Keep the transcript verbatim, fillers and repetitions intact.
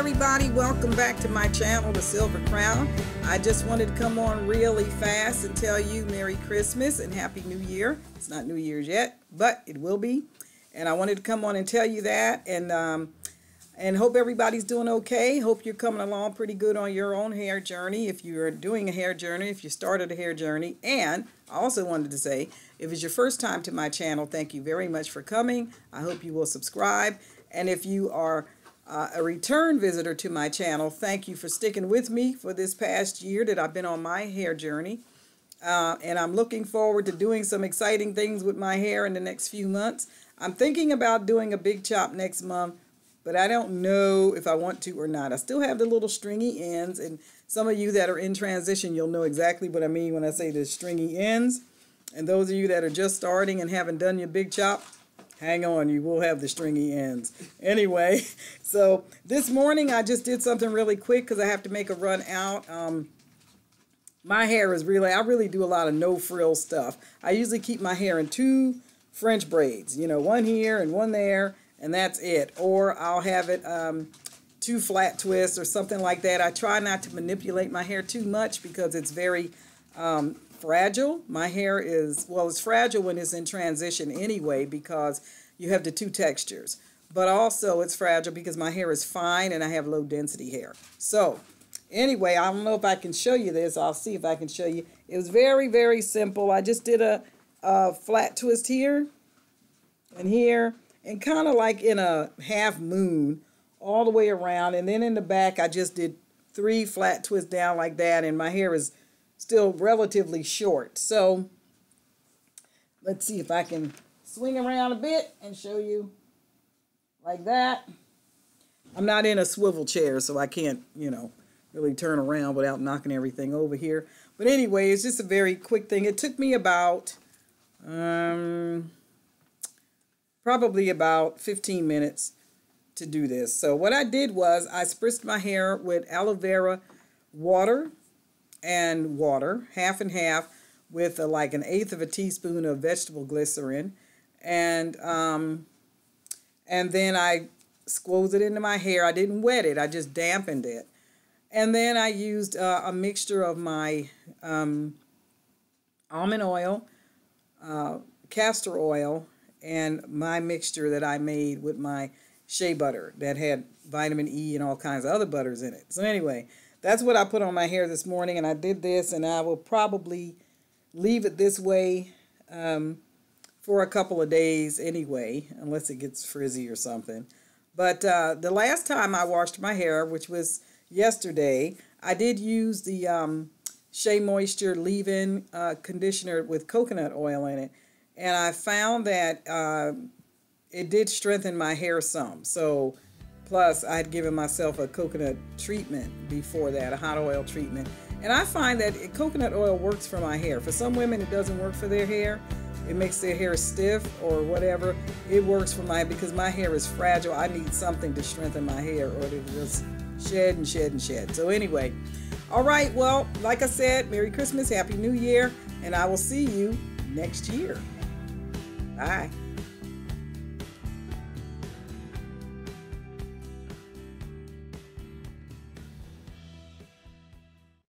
everybody, welcome back to my channel, The Silver Crown. I just wanted to come on really fast and tell you Merry Christmas and Happy New Year. It's not New Year's yet, but it will be. And I wanted to come on and tell you that, and um, and hope everybody's doing okay. Hope you're coming along pretty good on your own hair journey, if you're doing a hair journey, if you started a hair journey. And I also wanted to say, if it's your first time to my channel, thank you very much for coming. I hope you will subscribe. And if you are uh, a return visitor to my channel, thank you for sticking with me for this past year that I've been on my hair journey. Uh, and I'm looking forward to doing some exciting things with my hair in the next few months. I'm thinking about doing a big chop next month, but I don't know if I want to or not. I still have the little stringy ends, and some of you that are in transition, you'll know exactly what I mean when I say the stringy ends. And those of you that are just starting and haven't done your big chop, hang on, you will have the stringy ends. Anyway, so this morning I just did something really quick because I have to make a run out. Um, my hair is really, I really do a lot of no-frill stuff. I usually keep my hair in two French braids, you know, one here and one there, and that's it. Or I'll have it um, two flat twists or something like that. I try not to manipulate my hair too much because it's very um, fragile. My hair is, well, it's fragile when it's in transition anyway because you have the two textures, but also it's fragile because my hair is fine and I have low density hair. So anyway, I don't know if I can show you this. I'll see if I can show you. It was very, very simple. I just did a, a flat twist here and here and kind of like in a half moon all the way around. And then in the back, I just did three flat twists down like that. And my hair is still relatively short. So let's see if I can swing around a bit and show you like that. I'm not in a swivel chair, so I can't, you know, really turn around without knocking everything over here. But anyway, it's just a very quick thing. It took me about, um, probably about fifteen minutes to do this. So what I did was I spritzed my hair with aloe vera water and water, half and half, with a, like an eighth of a teaspoon of vegetable glycerin, and um, and then I squoze it into my hair. I didn't wet it, I just dampened it. And then I used uh, a mixture of my um, almond oil, uh, castor oil, and my mixture that I made with my shea butter that had vitamin E and all kinds of other butters in it. So anyway, that's what I put on my hair this morning, and I did this, and I will probably leave it this way um, for a couple of days anyway, unless it gets frizzy or something. But uh, the last time I washed my hair, which was yesterday, I did use the um, Shea Moisture leave-in uh, conditioner with coconut oil in it, and I found that uh, it did strengthen my hair some. So. Plus, I had given myself a coconut treatment before that, a hot oil treatment. And I find that coconut oil works for my hair. For some women, it doesn't work for their hair. It makes their hair stiff or whatever. It works for mine because my hair is fragile. I need something to strengthen my hair or it'll just shed and shed and shed. So anyway, all right, well, like I said, Merry Christmas, Happy New Year, and I will see you next year. Bye.